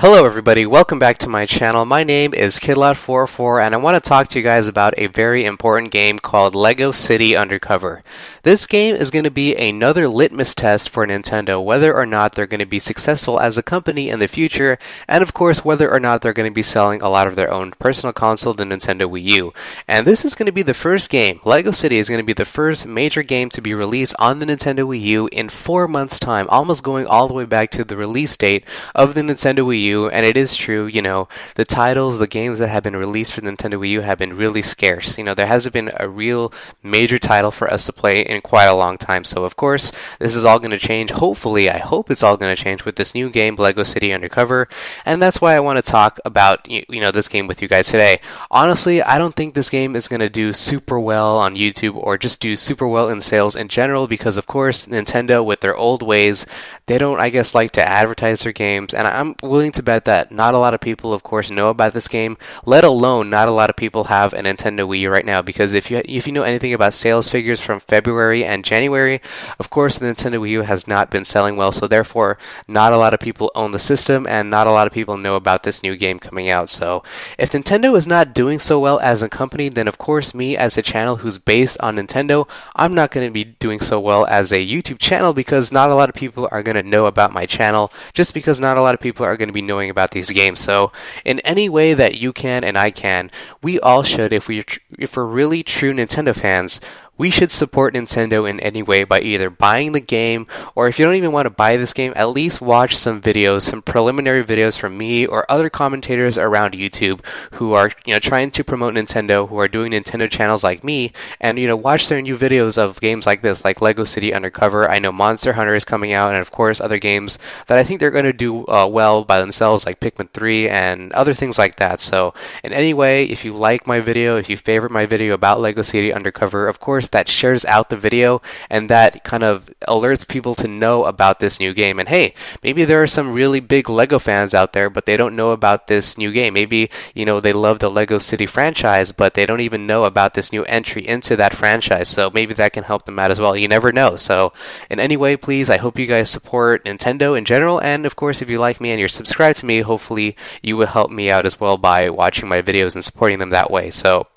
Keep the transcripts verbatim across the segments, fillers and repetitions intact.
Hello everybody, welcome back to my channel. My name is Kidlat four oh four and I want to talk to you guys about a very important game called LEGO City Undercover. This game is going to be another litmus test for Nintendo, whether or not they're going to be successful as a company in the future, and of course whether or not they're going to be selling a lot of their own personal console, the Nintendo Wii U. And this is going to be the first game, LEGO City is going to be the first major game to be released on the Nintendo Wii U in four months time, almost going all the way back to the release date of the Nintendo Wii U. And it is true, you know, the titles, the games that have been released for Nintendo Wii U have been really scarce. You know, there hasn't been a real major title for us to play in quite a long time. So, of course, this is all going to change. Hopefully, I hope it's all going to change with this new game, LEGO City Undercover. And that's why I want to talk about, you know, this game with you guys today. Honestly, I don't think this game is going to do super well on YouTube or just do super well in sales in general because, of course, Nintendo, with their old ways, they don't, I guess, like to advertise their games. And I'm willing to bet that not a lot of people, of course, know about this game, let alone not a lot of people have a Nintendo Wii U right now, because if you if you know anything about sales figures from February and January, of course the Nintendo Wii U has not been selling well, so therefore not a lot of people own the system and not a lot of people know about this new game coming out. So if Nintendo is not doing so well as a company, then of course me as a channel who's based on Nintendo, I'm not going to be doing so well as a YouTube channel because not a lot of people are going to know about my channel, just because not a lot of people are going to be knowing about these games. So in any way that you can and I can, we all should, if we're, tr if we're really true Nintendo fans, we should support Nintendo in any way by either buying the game, or if you don't even want to buy this game, at least watch some videos, some preliminary videos from me or other commentators around YouTube who are, you know, trying to promote Nintendo, who are doing Nintendo channels like me, and, you know, watch their new videos of games like this, like LEGO City Undercover. I know Monster Hunter is coming out, and of course other games that I think they're going to do uh, well by themselves, like Pikmin three and other things like that. So in any way, if you like my video, if you favorite my video about LEGO City Undercover, of course that shares out the video and that kind of alerts people to know about this new game. And hey, maybe there are some really big LEGO fans out there, but they don't know about this new game. Maybe, you know, they love the LEGO City franchise, but they don't even know about this new entry into that franchise. So maybe that can help them out as well. You never know. So in any way, please, I hope you guys support Nintendo in general. And of course, if you like me and you're subscribed to me, hopefully you will help me out as well by watching my videos and supporting them that way. So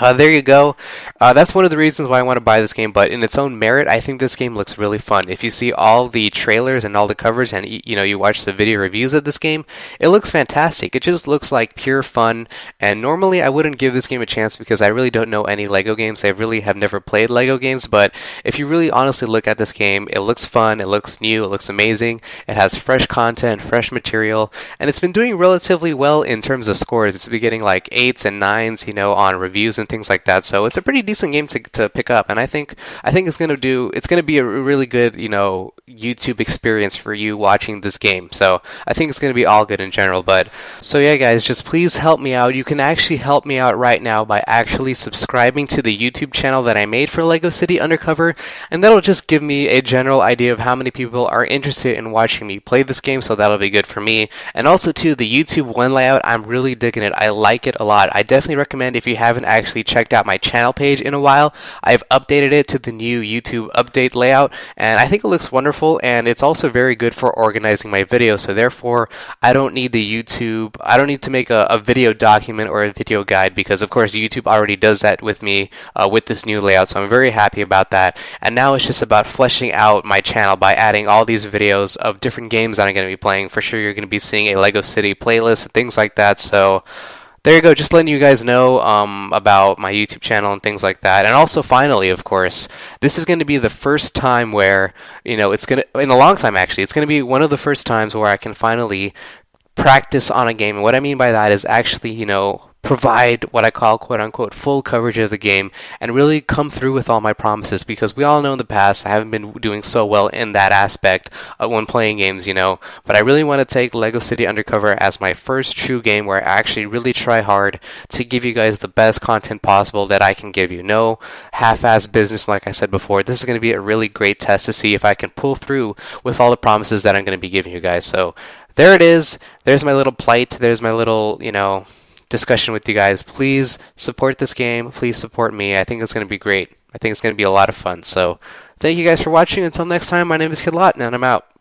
Uh, there you go. Uh, that's one of the reasons why I want to buy this game, but in its own merit, I think this game looks really fun. If you see all the trailers and all the covers and, you know, you watch the video reviews of this game, it looks fantastic. It just looks like pure fun, and normally I wouldn't give this game a chance because I really don't know any LEGO games. I really have never played LEGO games, but if you really honestly look at this game, it looks fun, it looks new, it looks amazing, it has fresh content, fresh material, and it's been doing relatively well in terms of scores. It's been getting like eights and nines, you know, on reviews and things like that, so it's a pretty decent game to, to pick up, and I think I think it's gonna do it's gonna be a really good, you know, YouTube experience for you watching this game. So I think it's gonna be all good in general. But so yeah guys, just please help me out. You can actually help me out right now by actually subscribing to the YouTube channel that I made for LEGO City Undercover, and that'll just give me a general idea of how many people are interested in watching me play this game, so that'll be good for me. And also too, the YouTube One layout, I'm really digging it. I like it a lot. I definitely recommend, if you haven't actually checked out my channel page in a while, I've updated it to the new YouTube update layout, and I think it looks wonderful, and it's also very good for organizing my videos. So therefore I don't need the YouTube, I don't need to make a, a video document or a video guide, because of course YouTube already does that with me uh, with this new layout, so I'm very happy about that. And now it's just about fleshing out my channel by adding all these videos of different games that I'm going to be playing. For sure you're going to be seeing a LEGO City playlist and things like that, so there you go, just letting you guys know um, about my YouTube channel and things like that. And also, finally, of course, this is going to be the first time where, you know, it's going to, in a long time actually, it's going to be one of the first times where I can finally practice on a game. And what I mean by that is actually, you know, provide what I call quote-unquote full coverage of the game and really come through with all my promises, because we all know in the past I haven't been doing so well in that aspect uh, when playing games, you know. But I really want to take LEGO City Undercover as my first true game where I actually really try hard to give you guys the best content possible that I can give you. No half-ass business, like I said before. This is going to be a really great test to see if I can pull through with all the promises that I'm going to be giving you guys. So there it is. There's my little plight. There's my little, you know, discussion with you guys. Please support this game. Please support me. I think it's going to be great. I think it's going to be a lot of fun. So thank you guys for watching. Until next time, my name is Kidlat, and I'm out.